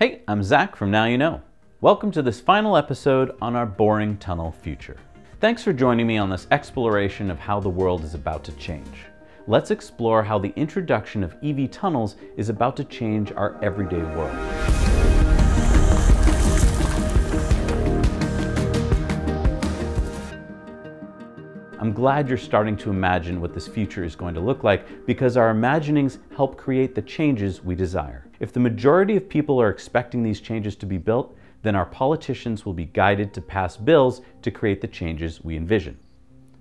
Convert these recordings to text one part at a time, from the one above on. Hey, I'm Zach from Now You Know. Welcome to this final episode on our boring tunnel future. Thanks for joining me on this exploration of how the world is about to change. Let's explore how the introduction of EV tunnels is about to change our everyday world. I'm glad you're starting to imagine what this future is going to look like because our imaginings help create the changes we desire. If the majority of people are expecting these changes to be built, then our politicians will be guided to pass bills to create the changes we envision.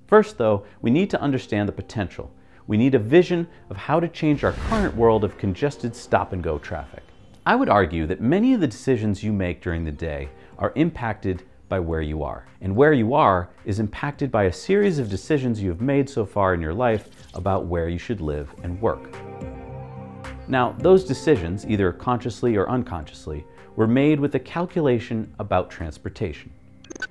First, though, we need to understand the potential. We need a vision of how to change our current world of congested stop-and-go traffic. I would argue that many of the decisions you make during the day are impacted by where you are. And where you are is impacted by a series of decisions you have made so far in your life about where you should live and work. Now, those decisions, either consciously or unconsciously, were made with a calculation about transportation.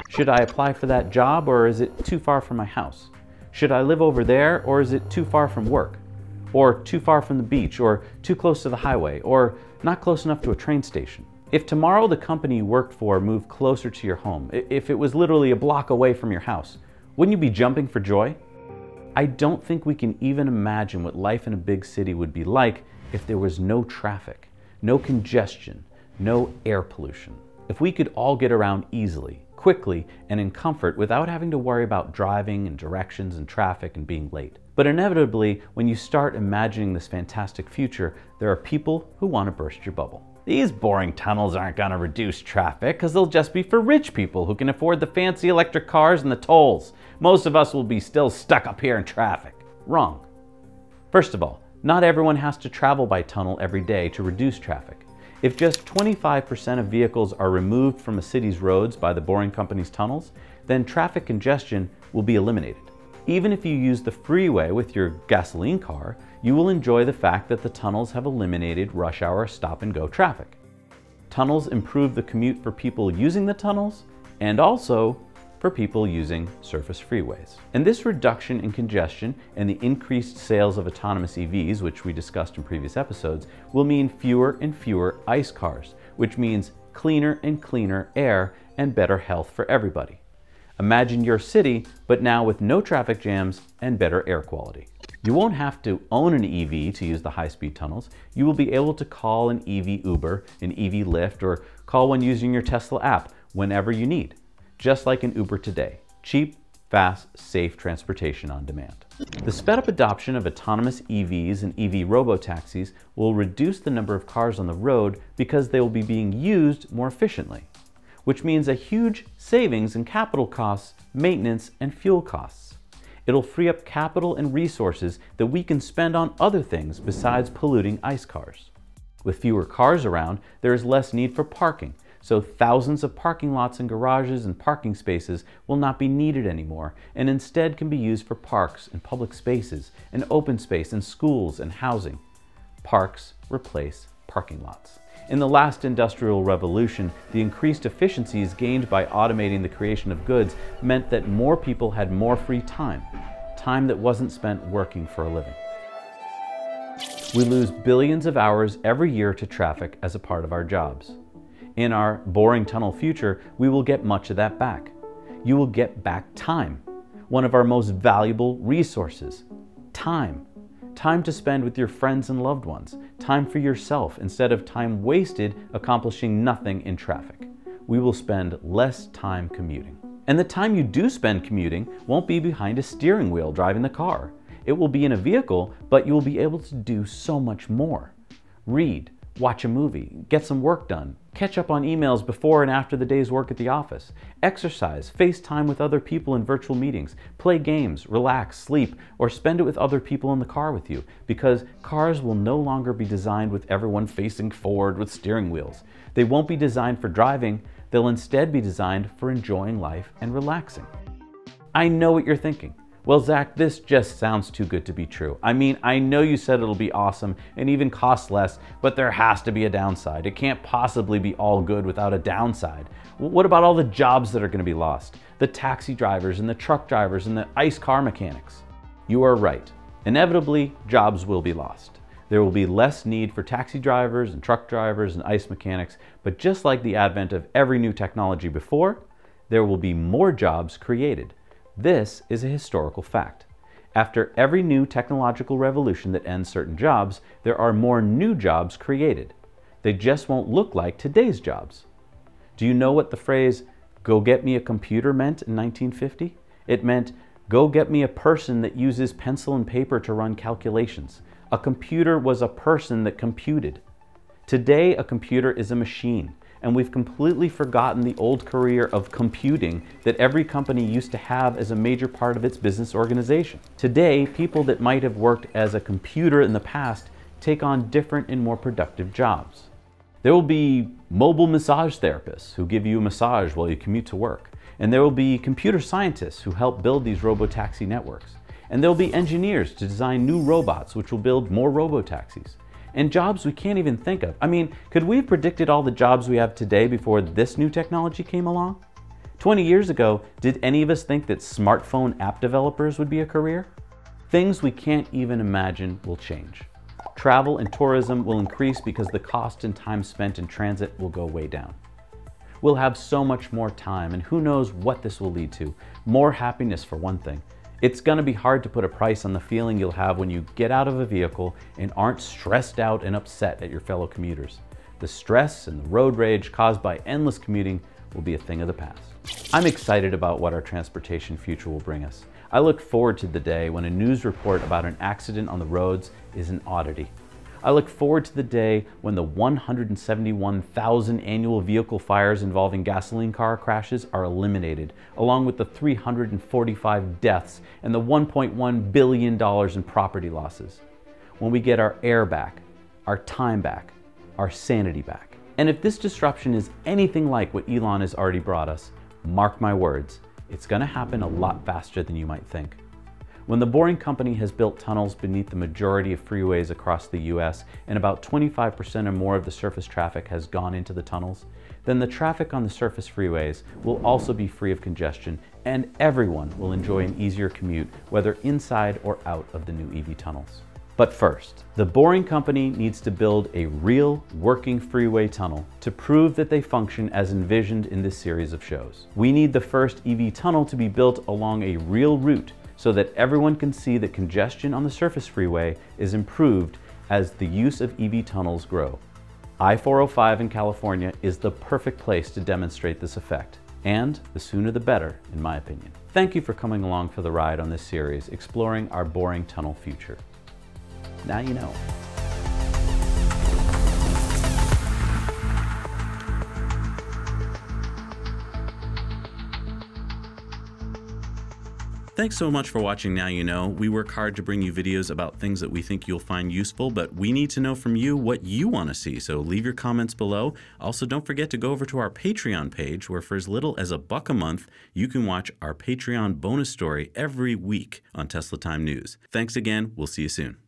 Should I apply for that job or is it too far from my house? Should I live over there or is it too far from work? Or too far from the beach or too close to the highway or not close enough to a train station? If tomorrow the company you worked for moved closer to your home, if it was literally a block away from your house, wouldn't you be jumping for joy? I don't think we can even imagine what life in a big city would be like if there was no traffic, no congestion, no air pollution. If we could all get around easily, quickly, and in comfort without having to worry about driving and directions and traffic and being late. But inevitably, when you start imagining this fantastic future, there are people who want to burst your bubble. These boring tunnels aren't going to reduce traffic because they'll just be for rich people who can afford the fancy electric cars and the tolls. Most of us will be still stuck up here in traffic. Wrong. First of all, not everyone has to travel by tunnel every day to reduce traffic. If just 25% of vehicles are removed from a city's roads by the Boring Company's tunnels, then traffic congestion will be eliminated. Even if you use the freeway with your gasoline car, you will enjoy the fact that the tunnels have eliminated rush hour stop-and-go traffic. Tunnels improve the commute for people using the tunnels and also for people using surface freeways. And this reduction in congestion and the increased sales of autonomous EVs, which we discussed in previous episodes, will mean fewer and fewer ICE cars, which means cleaner and cleaner air and better health for everybody. Imagine your city, but now with no traffic jams and better air quality. You won't have to own an EV to use the high-speed tunnels. You will be able to call an EV Uber, an EV Lyft, or call one using your Tesla app whenever you need, just like an Uber today. Cheap, fast, safe transportation on demand. The sped-up adoption of autonomous EVs and EV robo-taxis will reduce the number of cars on the road because they will be being used more efficiently, which means a huge savings in capital costs, maintenance, and fuel costs. It'll free up capital and resources that we can spend on other things besides polluting ICE cars. With fewer cars around, there is less need for parking, so thousands of parking lots and garages and parking spaces will not be needed anymore, and instead can be used for parks and public spaces and open space and schools and housing. Parks replace parking lots. In the last industrial revolution, the increased efficiencies gained by automating the creation of goods meant that more people had more free time, time that wasn't spent working for a living. We lose billions of hours every year to traffic as a part of our jobs. In our boring tunnel future, we will get much of that back. You will get back time, one of our most valuable resources, time. Time to spend with your friends and loved ones, time for yourself instead of time wasted accomplishing nothing in traffic. We will spend less time commuting. And the time you do spend commuting won't be behind a steering wheel driving the car. It will be in a vehicle, but you will be able to do so much more. Read, watch a movie, get some work done, catch up on emails before and after the day's work at the office, exercise, FaceTime with other people in virtual meetings, play games, relax, sleep, or spend it with other people in the car with you, because cars will no longer be designed with everyone facing forward with steering wheels. They won't be designed for driving, they'll instead be designed for enjoying life and relaxing. I know what you're thinking. Well, Zach, this just sounds too good to be true. I mean, I know you said it'll be awesome and even cost less, but there has to be a downside. It can't possibly be all good without a downside. What about all the jobs that are going to be lost? The taxi drivers and the truck drivers and the ICE car mechanics? You are right. Inevitably, jobs will be lost. There will be less need for taxi drivers and truck drivers and ICE mechanics, but just like the advent of every new technology before, there will be more jobs created. This is a historical fact. After every new technological revolution that ends certain jobs, there are more new jobs created. They just won't look like today's jobs. Do you know what the phrase, "go get me a computer" meant in 1950? It meant, go get me a person that uses pencil and paper to run calculations. A computer was a person that computed. Today, a computer is a machine, and we've completely forgotten the old career of computing that every company used to have as a major part of its business organization. Today, people that might have worked as a computer in the past take on different and more productive jobs. There will be mobile massage therapists who give you a massage while you commute to work. And there will be computer scientists who help build these robotaxi networks. And there will be engineers to design new robots which will build more robotaxis. And jobs we can't even think of. I mean, could we have predicted all the jobs we have today before this new technology came along? 20 years ago, did any of us think that smartphone app developers would be a career? Things we can't even imagine will change. Travel and tourism will increase because the cost and time spent in transit will go way down. We'll have so much more time, and who knows what this will lead to. More happiness, for one thing. It's gonna be hard to put a price on the feeling you'll have when you get out of a vehicle and aren't stressed out and upset at your fellow commuters. The stress and the road rage caused by endless commuting will be a thing of the past. I'm excited about what our transportation future will bring us. I look forward to the day when a news report about an accident on the roads is an oddity. I look forward to the day when the 171,000 annual vehicle fires involving gasoline car crashes are eliminated, along with the 345 deaths and the $1.1 billion in property losses. When we get our air back, our time back, our sanity back. And if this disruption is anything like what Elon has already brought us, mark my words, it's gonna happen a lot faster than you might think. When the Boring Company has built tunnels beneath the majority of freeways across the US, and about 25% or more of the surface traffic has gone into the tunnels, then the traffic on the surface freeways will also be free of congestion, and everyone will enjoy an easier commute, whether inside or out of the new EV tunnels. But first, the Boring Company needs to build a real working freeway tunnel to prove that they function as envisioned in this series of shows. We need the first EV tunnel to be built along a real route so that everyone can see that congestion on the surface freeway is improved as the use of EV tunnels grow. I-405 in California is the perfect place to demonstrate this effect, and the sooner the better, in my opinion. Thank you for coming along for the ride on this series exploring our boring tunnel future. Now you know. Thanks so much for watching Now You Know. We work hard to bring you videos about things that we think you'll find useful, but we need to know from you what you want to see, so leave your comments below. Also, don't forget to go over to our Patreon page, where for as little as $1 a month, you can watch our Patreon bonus story every week on Tesla Time News. Thanks again. We'll see you soon.